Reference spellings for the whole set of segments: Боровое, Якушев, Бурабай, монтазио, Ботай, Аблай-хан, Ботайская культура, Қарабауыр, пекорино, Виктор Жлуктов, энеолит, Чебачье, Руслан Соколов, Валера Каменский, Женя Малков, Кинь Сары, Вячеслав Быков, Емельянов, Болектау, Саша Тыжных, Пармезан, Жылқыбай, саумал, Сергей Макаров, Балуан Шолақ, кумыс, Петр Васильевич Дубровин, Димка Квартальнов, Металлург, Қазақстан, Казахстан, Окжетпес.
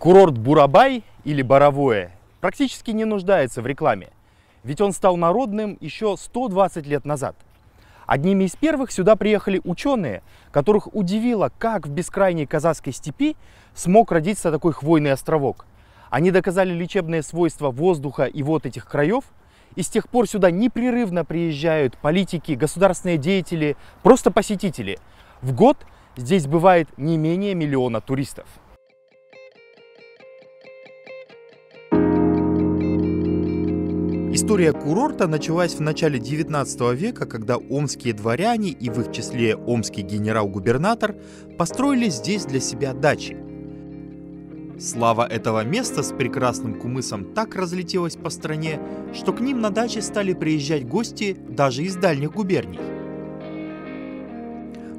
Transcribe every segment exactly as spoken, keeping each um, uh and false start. Курорт Бурабай или Боровое практически не нуждается в рекламе, ведь он стал народным еще сто двадцать лет назад. Одними из первых сюда приехали ученые, которых удивило, как в бескрайней казахской степи смог родиться такой хвойный островок. Они доказали лечебные свойства воздуха и вод этих краев, и с тех пор сюда непрерывно приезжают политики, государственные деятели, просто посетители. В год здесь бывает не менее миллиона туристов. История курорта началась в начале девятнадцатого века, когда омские дворяне и в их числе омский генерал-губернатор построили здесь для себя дачи. Слава этого места с прекрасным кумысом так разлетелась по стране, что к ним на даче стали приезжать гости даже из дальних губерний.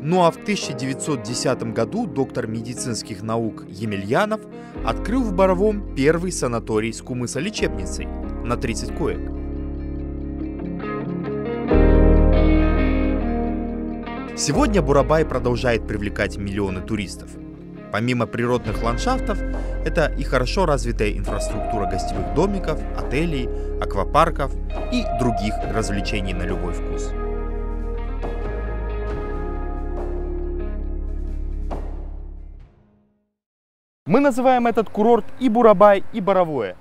Ну а в тысяча девятьсот десятом году доктор медицинских наук Емельянов открыл в Боровом первый санаторий с кумыса-лечебницей на тридцать коек. Сегодня Бурабай продолжает привлекать миллионы туристов. Помимо природных ландшафтов, это и хорошо развитая инфраструктура гостевых домиков, отелей, аквапарков и других развлечений на любой вкус. Мы называем этот курорт и Бурабай, и Боровое.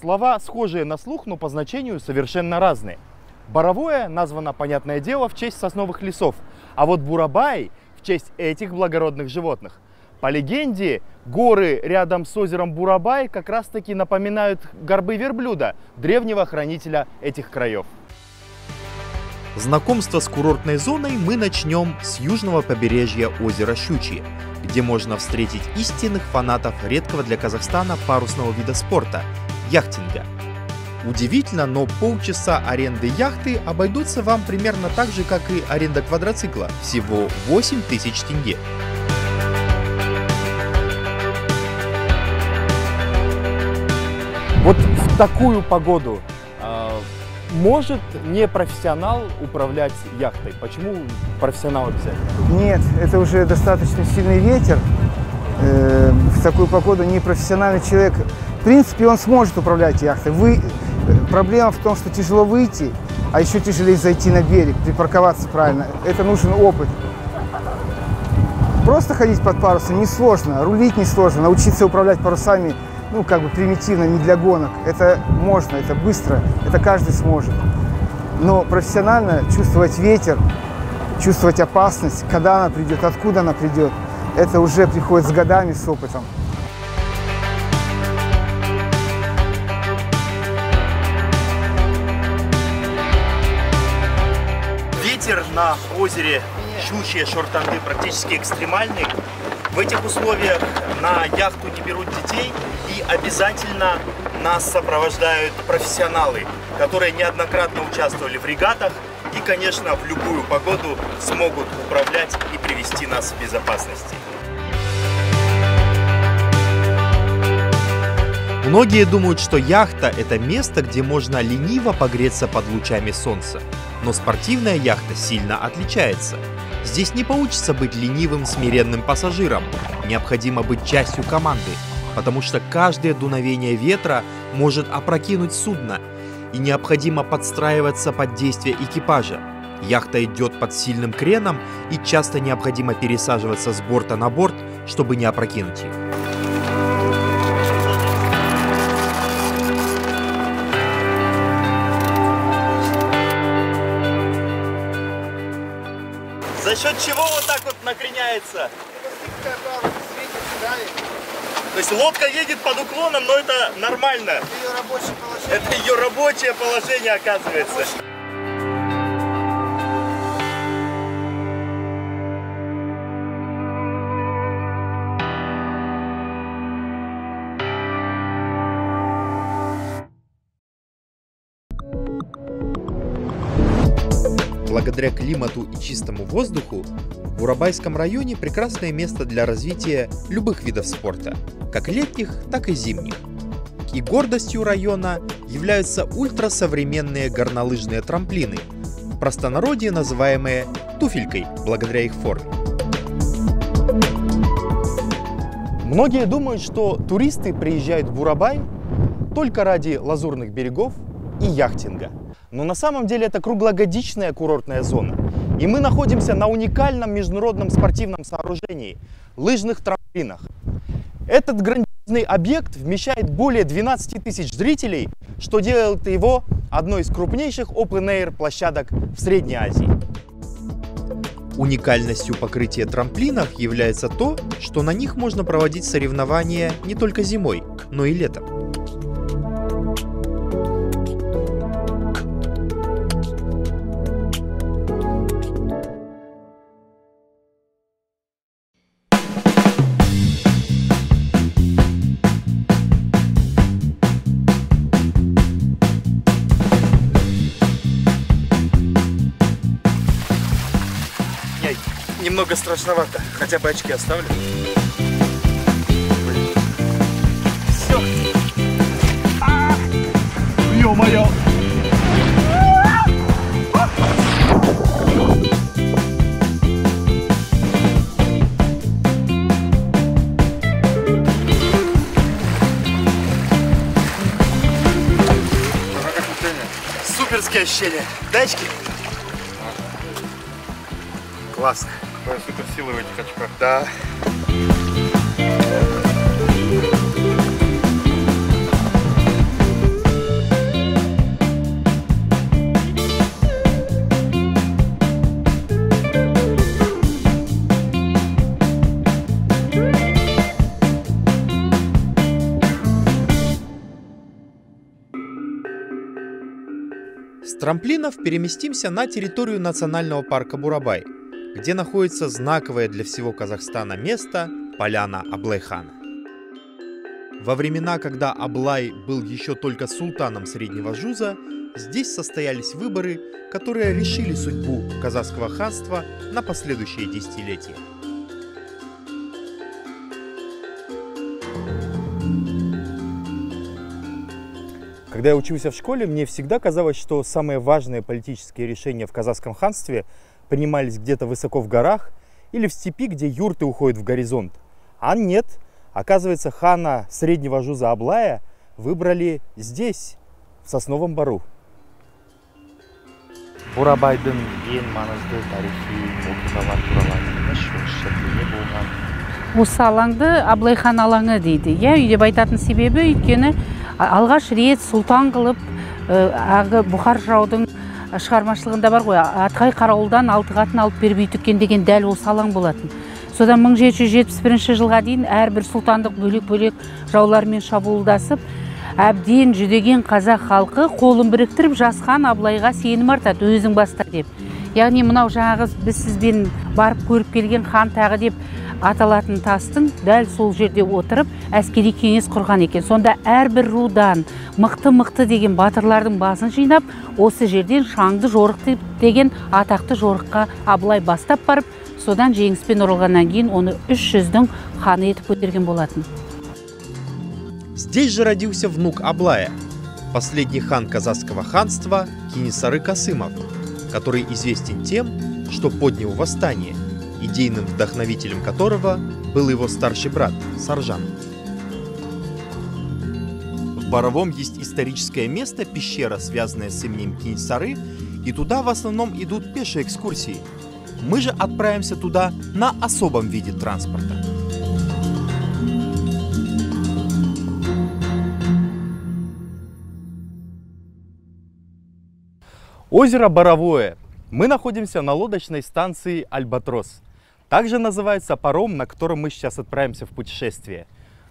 Слова схожие на слух, но по значению совершенно разные. Боровое названо, понятное дело, в честь сосновых лесов, а вот Бурабай в честь этих благородных животных. По легенде, горы рядом с озером Бурабай как раз-таки напоминают горбы верблюда, древнего хранителя этих краев. Знакомство с курортной зоной мы начнем с южного побережья озера Щучье, где можно встретить истинных фанатов редкого для Казахстана парусного вида спорта – яхтинга. Удивительно, но полчаса аренды яхты обойдутся вам примерно так же, как и аренда квадроцикла – всего восемь тысяч тенге. Вот в такую погоду э, может не профессионал управлять яхтой? Почему профессионал обязательно? Нет, это уже достаточно сильный ветер. Э, в такую погоду непрофессиональный человек, в принципе, он сможет управлять яхтой. Вы, проблема в том, что тяжело выйти, а еще тяжелее зайти на берег, припарковаться правильно. Это нужен опыт. Просто ходить под парусом несложно, рулить несложно, научиться управлять парусами. Ну, как бы примитивно, не для гонок. Это можно, это быстро, это каждый сможет. Но профессионально чувствовать ветер, чувствовать опасность, когда она придет, откуда она придет, это уже приходит с годами, с опытом. Ветер на озере Щучье-Шортанды практически экстремальный. В этих условиях на яхту не берут детей, и обязательно нас сопровождают профессионалы, которые неоднократно участвовали в регатах и, конечно, в любую погоду смогут управлять и привести нас в безопасность. Многие думают, что яхта – это место, где можно лениво погреться под лучами солнца. Но спортивная яхта сильно отличается. Здесь не получится быть ленивым, смиренным пассажиром. Необходимо быть частью команды, потому что каждое дуновение ветра может опрокинуть судно. И необходимо подстраиваться под действия экипажа. Яхта идет под сильным креном, и часто необходимо пересаживаться с борта на борт, чтобы не опрокинуть их. За счет чего вот так вот накреняется? То есть лодка едет под уклоном, но это нормально. Это ее рабочее положение, это ее рабочее положение оказывается. Благодаря климату и чистому воздуху в Бурабайском районе прекрасное место для развития любых видов спорта, как летних, так и зимних. И гордостью района являются ультрасовременные горнолыжные трамплины, в простонародье называемые туфелькой, благодаря их форме. Многие думают, что туристы приезжают в Бурабай только ради лазурных берегов и яхтинга. Но на самом деле это круглогодичная курортная зона. И мы находимся на уникальном международном спортивном сооружении – лыжных трамплинах. Этот грандиозный объект вмещает более двенадцати тысяч зрителей, что делает его одной из крупнейших оупен-эйр площадок в Средней Азии. Уникальностью покрытия трамплинов является то, что на них можно проводить соревнования не только зимой, но и летом. Немного страшновато, хотя бы очки оставлю. Все. Ё-моё! Суперские ощущения. Дачки? Классно. Твоя суперсила в этих очках. Да. С трамплинов переместимся на территорию национального парка Бурабай, где находится знаковое для всего Казахстана место – поляна Аблай-хана. Во времена, когда Аблай был еще только султаном Среднего Жуза, здесь состоялись выборы, которые решили судьбу казахского ханства на последующие десятилетия. Когда я учился в школе, мне всегда казалось, что самые важные политические решения в казахском ханстве – принимались где-то высоко в горах или в степи, где юрты уходят в горизонт. А нет, оказывается, хана Среднего Жуза Аблая выбрали здесь, в Сосновом Бару. Бурабайдың ең маңызды тарихи оқиғалар туралы айтылмыш, осы жерде болған. Осы алаңды Аблайхан алаңы дейді. Я үйде айтатын себебі өйткені алғаш рет султан қылып ағы Бұхар жаудың шығармашылығында бар ғой, атқай қарауылдан алты қатын алып бербей түккен деген дәл ол салаң болатын. Содан мың жеті жүз жетпіс бірінші жылға дейін әрбір сұлтандық бөлек-бөлек жаулармен шабуылдасып, әбден жүдеген қазақ халқы қолын біріктіріп жасқан Аблайға сенім артады, өзің баста деп. Яғни мынау жаңағы біз сізбен барып көріп келген хан тағы деп аталатын тастың дәл сол жерде отырып әскери кеңес құрған екен. Сонда әрбір рудан мықты-мықты деген батырлардың басын жинап, осы жерден шаңды жорық деген атақты жорыққа Аблай бастап барып, содан жеңіспен оралғаннан кейін оны үш жүздің ханы етіп көтерген болатын. Здесь же родился внук Аблая, последний хан казахского ханства Кенесары Касымов, который известен тем, что поднял восстание, идейным вдохновителем которого был его старший брат Саржан. В Боровом есть историческое место, пещера, связанная с именем Кинь Сары, и туда в основном идут пешие экскурсии. Мы же отправимся туда на особом виде транспорта. Озеро Боровое. Мы находимся на лодочной станции «Альбатрос». Также называется паром, на котором мы сейчас отправимся в путешествие.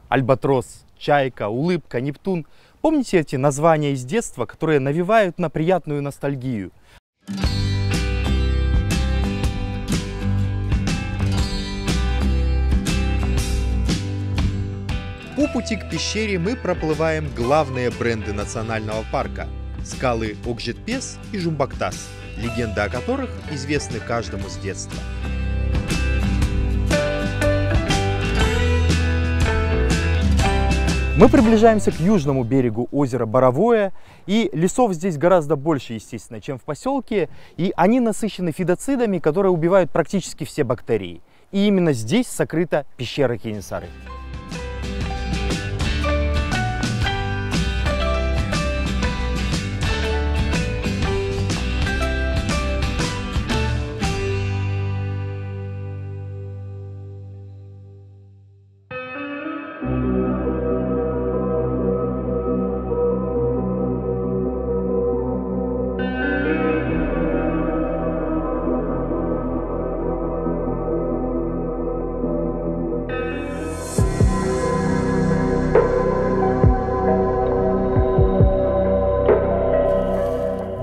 Альбатрос, чайка, улыбка, Нептун. Помните эти названия из детства, которые навевают на приятную ностальгию? По пути к пещере мы проплываем главные бренды национального парка – скалы Окжетпес и Жумбактас, легенды о которых известны каждому с детства. Мы приближаемся к южному берегу озера Боровое, и лесов здесь гораздо больше, естественно, чем в поселке, и они насыщены фитоцидами, которые убивают практически все бактерии. И именно здесь сокрыта пещера Кенесары.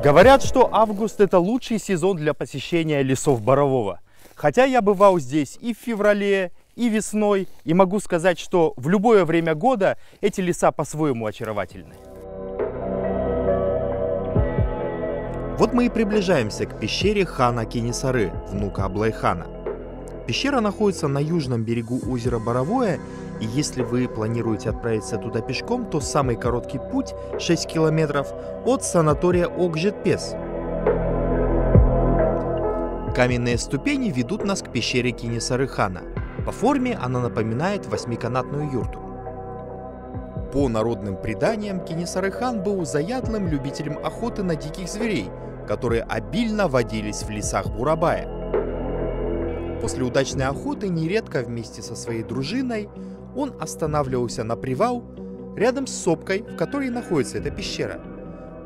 Говорят, что август – это лучший сезон для посещения лесов Борового. Хотя я бывал здесь и в феврале, и весной, и могу сказать, что в любое время года эти леса по-своему очаровательны. Вот мы и приближаемся к пещере хана Кенесары, внука Аблай-хана. Пещера находится на южном берегу озера Боровое, и если вы планируете отправиться туда пешком, то самый короткий путь, шесть километров, от санатория Окжетпес. Каменные ступени ведут нас к пещере Кинесары хана. По форме она напоминает восьмиканатную юрту. По народным преданиям, Кенесары хан был заядлым любителем охоты на диких зверей, которые обильно водились в лесах Бурабая. После удачной охоты нередко вместе со своей дружиной он останавливался на привал рядом с сопкой, в которой находится эта пещера.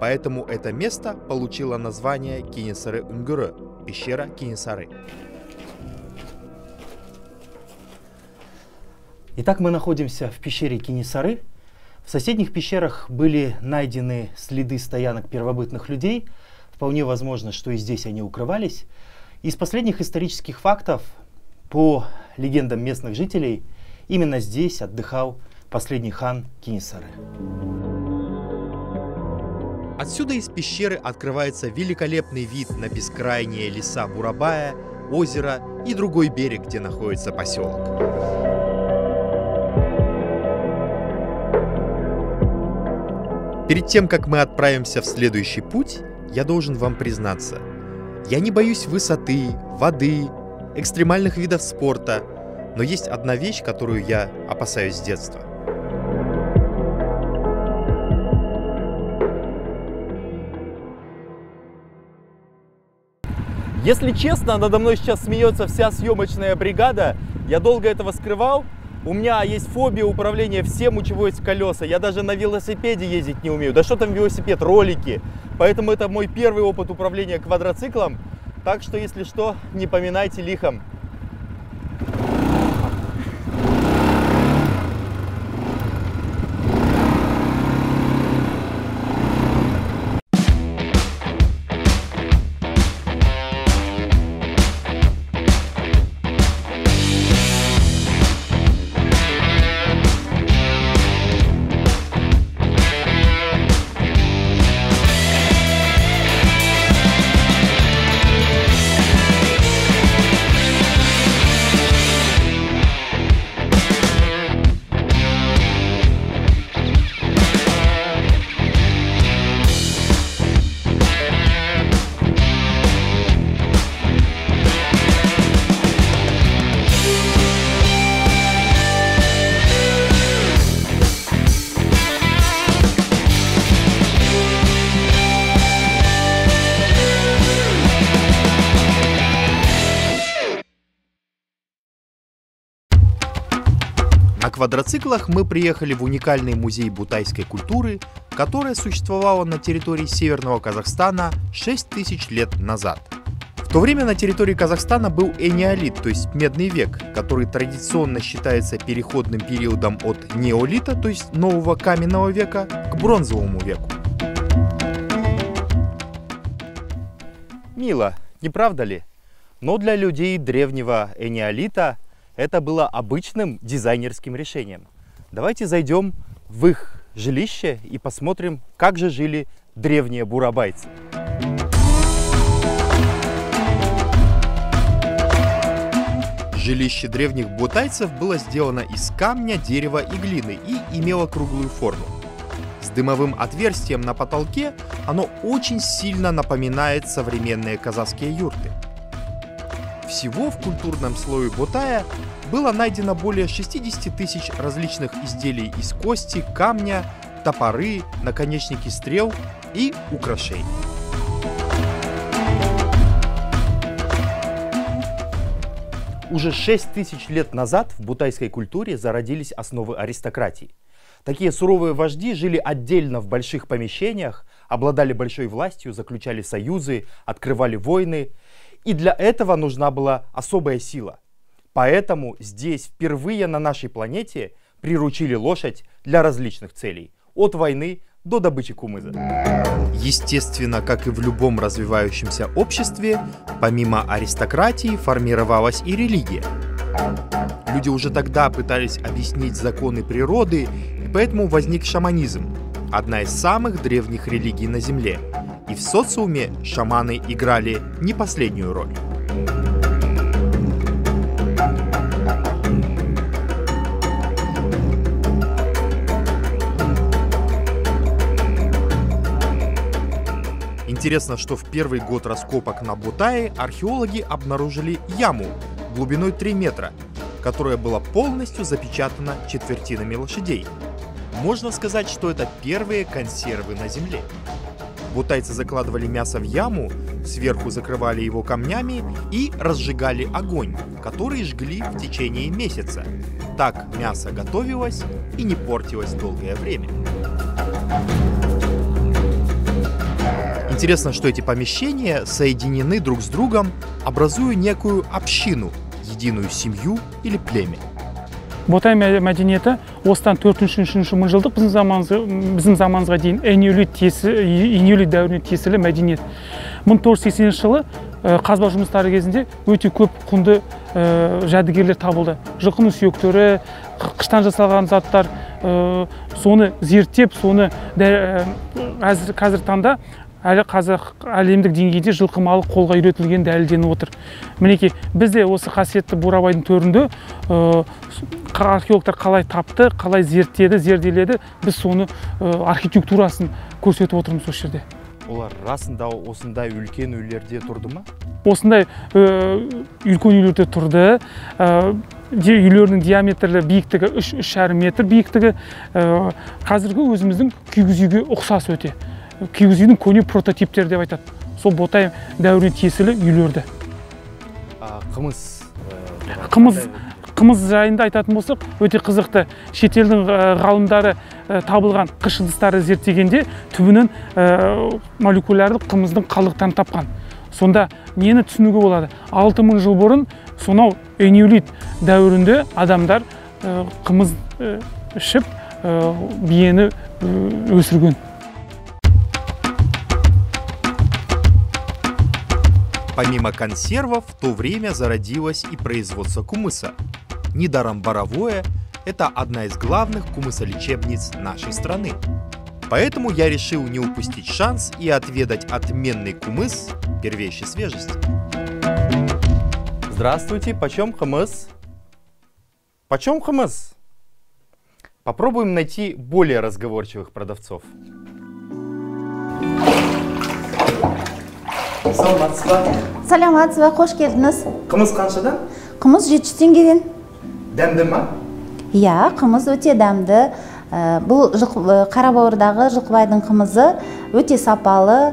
Поэтому это место получило название Кинесары Унгуры – пещера Кенесары. Итак, мы находимся в пещере Кенесары. В соседних пещерах были найдены следы стоянок первобытных людей. Вполне возможно, что и здесь они укрывались. Из последних исторических фактов, по легендам местных жителей, именно здесь отдыхал последний хан Кенесары. Отсюда из пещеры открывается великолепный вид на бескрайние леса Бурабая, озеро и другой берег, где находится поселок. Перед тем, как мы отправимся в следующий путь, я должен вам признаться, я не боюсь высоты, воды, экстремальных видов спорта, но есть одна вещь, которую я опасаюсь с детства. Если честно, надо мной сейчас смеется вся съемочная бригада, я долго этого скрывал. У меня есть фобия управления всем, у чего есть колеса. Я даже на велосипеде ездить не умею. Да что там велосипед, ролики. Поэтому это мой первый опыт управления квадроциклом. Так что, если что, не поминайте лихом. На квадроциклах мы приехали в уникальный музей бутайской культуры, которая существовала на территории Северного Казахстана шесть тысяч лет назад. В то время на территории Казахстана был энеолит, то есть медный век, который традиционно считается переходным периодом от неолита, то есть нового каменного века, к бронзовому веку. Мило, не правда ли? Но для людей древнего энеолита это было обычным дизайнерским решением. Давайте зайдем в их жилище и посмотрим, как же жили древние бурабайцы. Жилище древних бутайцев было сделано из камня, дерева и глины и имело круглую форму. С дымовым отверстием на потолке оно очень сильно напоминает современные казахские юрты. Всего в культурном слое Ботая было найдено более шестидесяти тысяч различных изделий из кости, камня, топоры, наконечники стрел и украшений. Уже шесть тысяч лет назад в бутайской культуре зародились основы аристократии. Такие суровые вожди жили отдельно в больших помещениях, обладали большой властью, заключали союзы, открывали войны. И для этого нужна была особая сила. Поэтому здесь впервые на нашей планете приручили лошадь для различных целей. От войны до добычи кумыза. Естественно, как и в любом развивающемся обществе, помимо аристократии формировалась и религия. Люди уже тогда пытались объяснить законы природы, и поэтому возник шаманизм, одна из самых древних религий на Земле. И в социуме шаманы играли не последнюю роль. Интересно, что в первый год раскопок на Ботае археологи обнаружили яму глубиной три метра, которая была полностью запечатана четвертинами лошадей. Можно сказать, что это первые консервы на Земле. Ботайцы закладывали мясо в яму, сверху закрывали его камнями и разжигали огонь, который жгли в течение месяца. Так мясо готовилось и не портилось долгое время. Интересно, что эти помещения соединены друг с другом, образуя некую общину, единую семью или племя. Ботай мәдениеті осыдан төртінші-үшінші мыңжылдық біздің заманымызға дейін энеолит дәуіріне тиесілі мәдениет. мың төрт жүз сексенінші жылы қазба жұмыстары кезінде өте көп құнды жәдігерлер табылды. Жылқының сүйектері, қыштан жасалған заттар, соны зерттеп, соны қазір таңда әлі қазақ әлемдік деңгейде жылқымалық қолға үйретілген дәлелденіп отыр. Мінекей, бізде осы қасиетті Бурабайдың төрінде археологтар қалай тапты, қалай зерттеді, зерделеді, біз соны архитектурасын көрсетіп отырмыз осы жерде. Олар расында осындай үлкен үйлерде тұрды ма? Осындай үлкен үйлерде тұрды. Үйлерінің диаметрлі биіктігі үш бүтін оннан бес метр биіктігі. Қазіргі өзіміздің күйгіз үйге ұқсас өте. Киевзидің көне прототиптері деп айтады. Сол Ботай дәуіріне тиесілі үйлерді. Қымыз жайында айтатын болсақ, өте қызықты. Шетелдің ғалымдары табылған қыш ыдыстарды зерттегенде түбінің молекулярлы қымыздың қалдықтарын тапқан. Сонда нені түсінуге болады? алты мың жыл бұрын сонау энеолит дәуірінде адамдар қымыз ішіп биені өсірген. Помимо консервов, в то время зародилось и производство кумыса. Недаром Боровое – это одна из главных кумысолечебниц нашей страны. Поэтому я решил не упустить шанс и отведать отменный кумыс первейшей свежести. Здравствуйте, почем кумыс? Почем кумыс? Попробуем найти более разговорчивых продавцов. Саламатсыз ба? Саламатсыз ба, қош келдіңіз. Қымыз қаншадан? Қымыз жеті жүз теңгеден. Дәмді ма? Иә, қымыз өте дәмді. Бұл Қарабауырдағы Жылқыбайдың қымызы өте сапалы.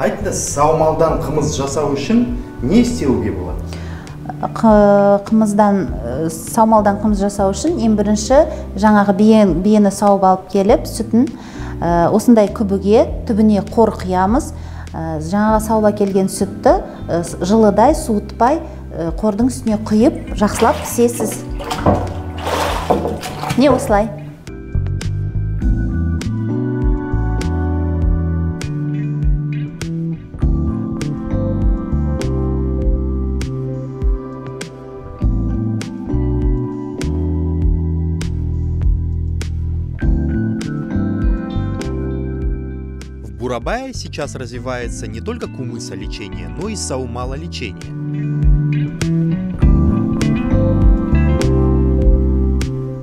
Айтыңыз, саумалдан қымыз жасау үшін не істеуге болады? Қымыздан, саумалдан қымыз жасау үшін ең бірінші жаңағы биені сауып алып келіп, сүтін осындай күбіге, түбіне қор қиямыз. Жаңаға саула келген сүтті жылыдай, суытпай, қордың үстіне құйып, жақсылап пісесіз. Не осылай? В Бурабае сейчас развивается не только кумысолечение, но и саумалолечение.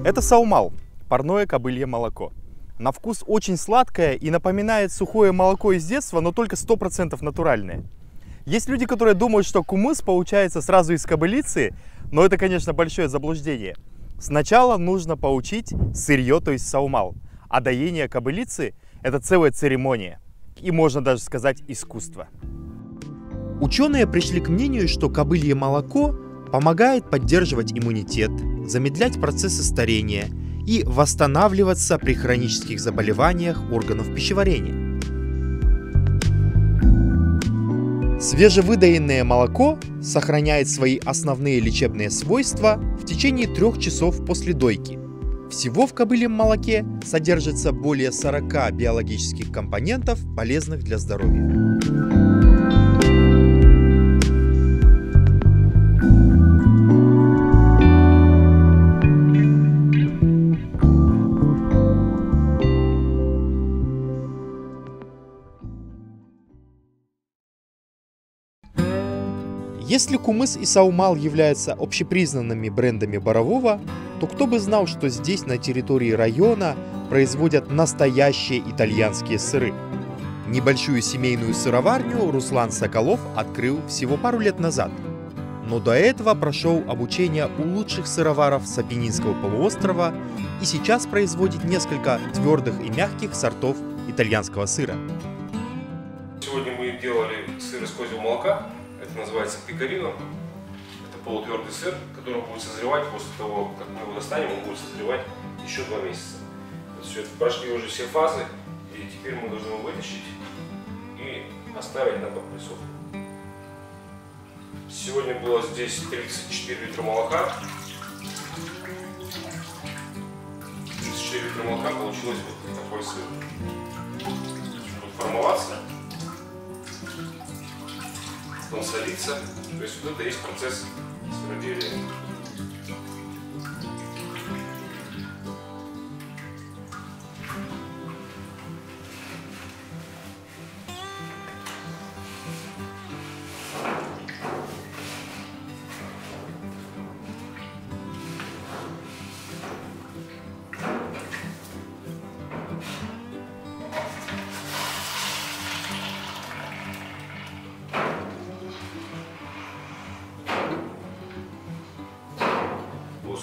Это саумал – парное кобылье молоко. На вкус очень сладкое и напоминает сухое молоко из детства, но только сто процентов натуральное. Есть люди, которые думают, что кумыс получается сразу из кобылицы, но это, конечно, большое заблуждение. Сначала нужно поучить сырье, то есть саумал, а доение кобылицы – это целая церемония. И можно даже сказать искусство. Ученые пришли к мнению, что кобылье молоко помогает поддерживать иммунитет, замедлять процессы старения и восстанавливаться при хронических заболеваниях органов пищеварения. Свежевыдоенное молоко сохраняет свои основные лечебные свойства в течение трех часов после дойки, Всего в кобыльем молоке содержится более сорока биологических компонентов, полезных для здоровья. Если кумыс и саумал являются общепризнанными брендами Борового, то кто бы знал, что здесь, на территории района, производят настоящие итальянские сыры. Небольшую семейную сыроварню Руслан Соколов открыл всего пару лет назад. Но до этого прошел обучение у лучших сыроваров с Апеннинского полуострова и сейчас производит несколько твердых и мягких сортов итальянского сыра. Сегодня мы делали сыр из козьего молока. Это называется пекорино. Это полутвердый сыр, который будет созревать после того, как мы его достанем, он будет созревать еще два месяца. Все, прошли уже все фазы, и теперь мы должны его вытащить и оставить на подпрессовку. Сегодня было здесь тридцать четыре литра молока. тридцать четыре литра молока получилось вот такой сыр. Будет формоваться. Он солится, то есть вот это есть процесс сыроделия.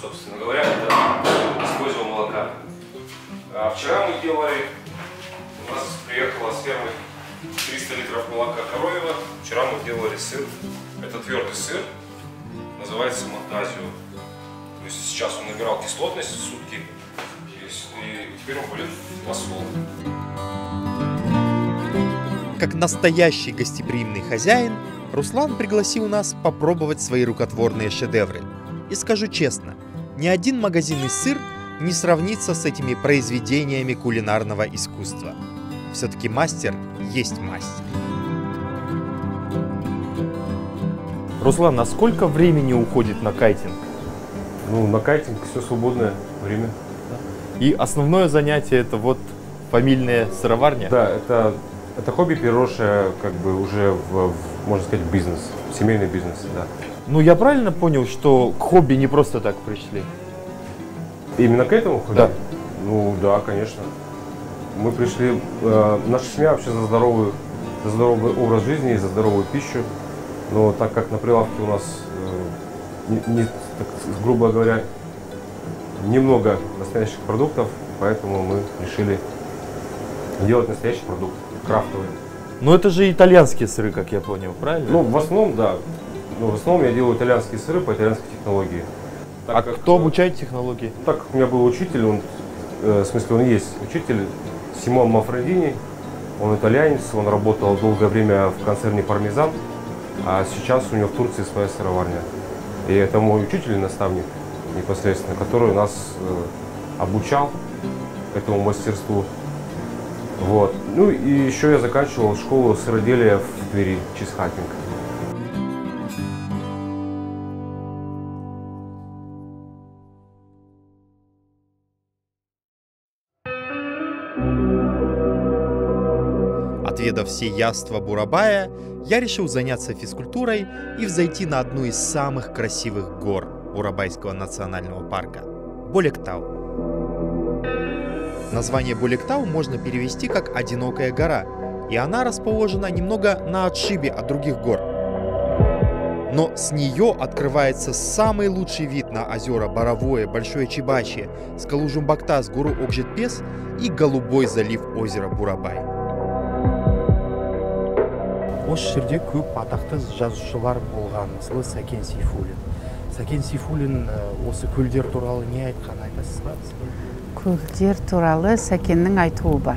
Собственно говоря, это из козьего молока. А вчера мы делали, у нас приехало с фермы триста литров молока коровьего. Вчера мы делали сыр, это твердый сыр, называется монтазио. То есть сейчас он набирал кислотность в сутки, и теперь он будет посол. Как настоящий гостеприимный хозяин, Руслан пригласил нас попробовать свои рукотворные шедевры. И скажу честно, ни один магазинный сыр не сравнится с этими произведениями кулинарного искусства. Все-таки мастер есть мастер. Руслан, а сколько времени уходит на кайтинг? Ну, на кайтинг все свободное время. И основное занятие это вот фамильная сыроварня? Да, это, это хобби, переросшее как бы уже в, можно сказать, бизнес, семейный бизнес, да. Ну, я правильно понял, что к хобби не просто так пришли? Именно к этому хобби? Да. Ну, да, конечно. Мы пришли, э, наша семья вообще за здоровый, за здоровый образ жизни и за здоровую пищу. Но так как на прилавке у нас, э, не, не, так, грубо говоря, немного настоящих продуктов, поэтому мы решили делать настоящий продукт, крафтовый. Но это же итальянские сыры, как я понял, правильно? Ну, в основном, да. Ну, в основном я делаю итальянские сыры по итальянской технологии. Так а как, кто обучает технологии? Так как у меня был учитель, он, э, в смысле он есть учитель, Симон Мафрандини, он итальянец, он работал долгое время в концерне «Пармезан», а сейчас у него в Турции своя сыроварня. И это мой учитель, наставник непосредственно, который нас э, обучал этому мастерству. Вот. Ну и еще я заканчивал школу сыроделия в Твери, чизхаттинг. Отведав все яства Бурабая, я решил заняться физкультурой и взойти на одну из самых красивых гор Бурабайского национального парка – Болектау. Название Болектау можно перевести как «одинокая гора», и она расположена немного на отшибе от других гор. Но с нее открывается самый лучший вид на озера Боровое, Большое Чебачье, скалу Жумбактас, гору Окжетпес и голубой залив озера Бурабай. Осы жерде көп атақты жазушылар болған, мысалы Сакен Сейфулин. Сакен Сейфулин осы көлдер туралы не айтқан айтасыз ба? Көлдер туралы Сәкеннің айтуы бар.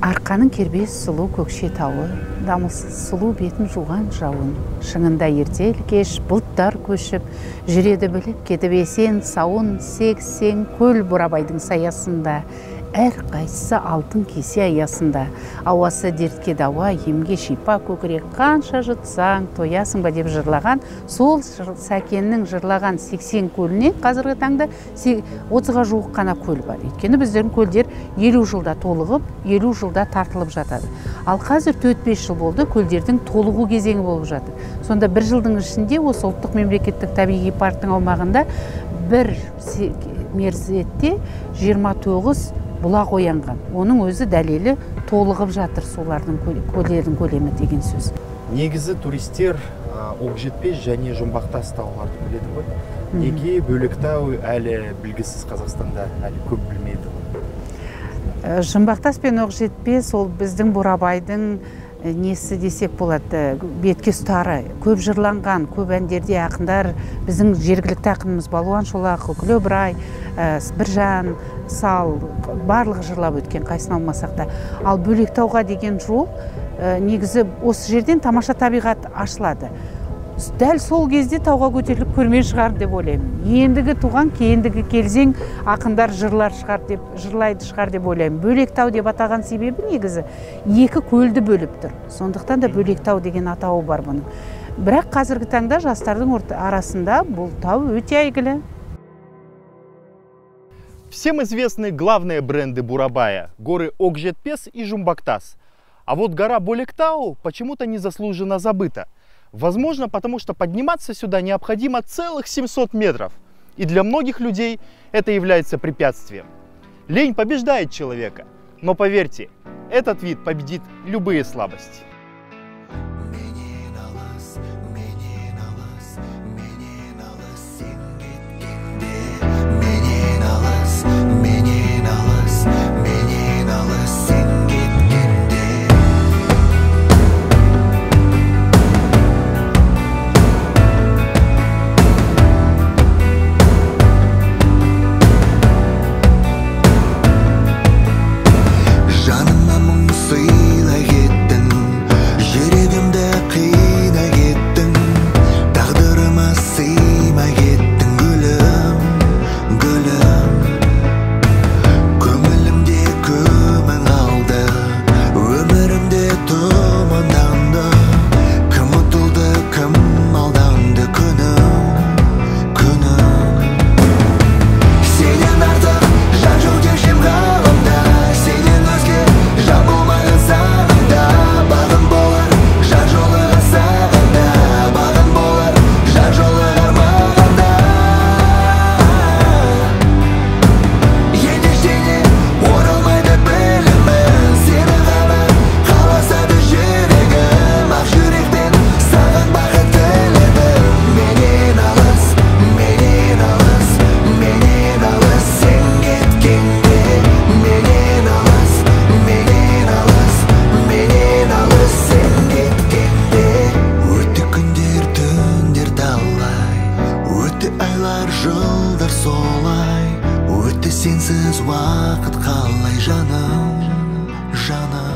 Арқаның кербес сұлу көкше тауы, дамылсыз сұлу бетін жуған жауын. Шыңында ертел кеш, бұлттар көшіп, жүреді біліп, кетіп есен, сауын, сексен, көл Бурабайдың саясында, әр қайсысы алтын кесе аясында. Ауасы дертке дауа, емге шипа көкірек, қанша жұтсаң, тоясың ба деп жырлаған, сол Сәкеннің жырлаған сексен көліне қазіргі таңда отызға жуық қана көл бар. Өйткені біздердің көлдер елу жылда толығып, елу жылда тартылып жатады. Ал қазір төрт-бес жыл болды, көлдердің толығу кезеңі болып жатыр. Сонда бір жылдың ішінде осы ұлттық мемлекеттік табиғи парктың аумағында бір мерзетте жиырма тоғыз бұлақ оянған. Оның өзі дәлелі толығып жатыр солардың көлдердің көлемі деген сөз. Негізі туристер Окжетпес және Жумбактас тауларды біледі ғой. Неге Болектау әлі білгісіз, Қазақстанда әлі көп білмейді? Жумбактас пен Окжетпес ол біздің Бурабайдың несі десек болады, бетке ұстары, көп жырланған, көп әндерде ақындар, біздің жергілікті ақынымыз Балуан Шолақ, Күлөбрай, Біржан, Сал, барлығы жырлап өткен, қайсын алмасақ та. Ал Болектауға деген жол, негізі осы жерден тамаша табиғат ашылады. Дәл сол кезде тауға көтеріліп көрме шығар деп ойлаймын. Ендігі туған, кейіндігі келзең ақындар жырлар шығар деп, жырлайды шығар деп ойлаймын. Болектау деп атаған себебі негізі екі көлді бөліп тұр. Сондықтан да Болектау деген атауы бар бұның. Бірақ қазіргі таңда жастардың арасында бұл тау өте әйгілі. Всем известны главные бренды Бурабая – горы Окжетпес и Жумбактас. А вот гора Болектау почему-то незаслуженно забыта. Возможно, потому что подниматься сюда необходимо целых семьсот метров. И для многих людей это является препятствием. Лень побеждает человека, но поверьте, этот вид победит любые слабости. Сенсіз уақыт қалай жаным, жаным.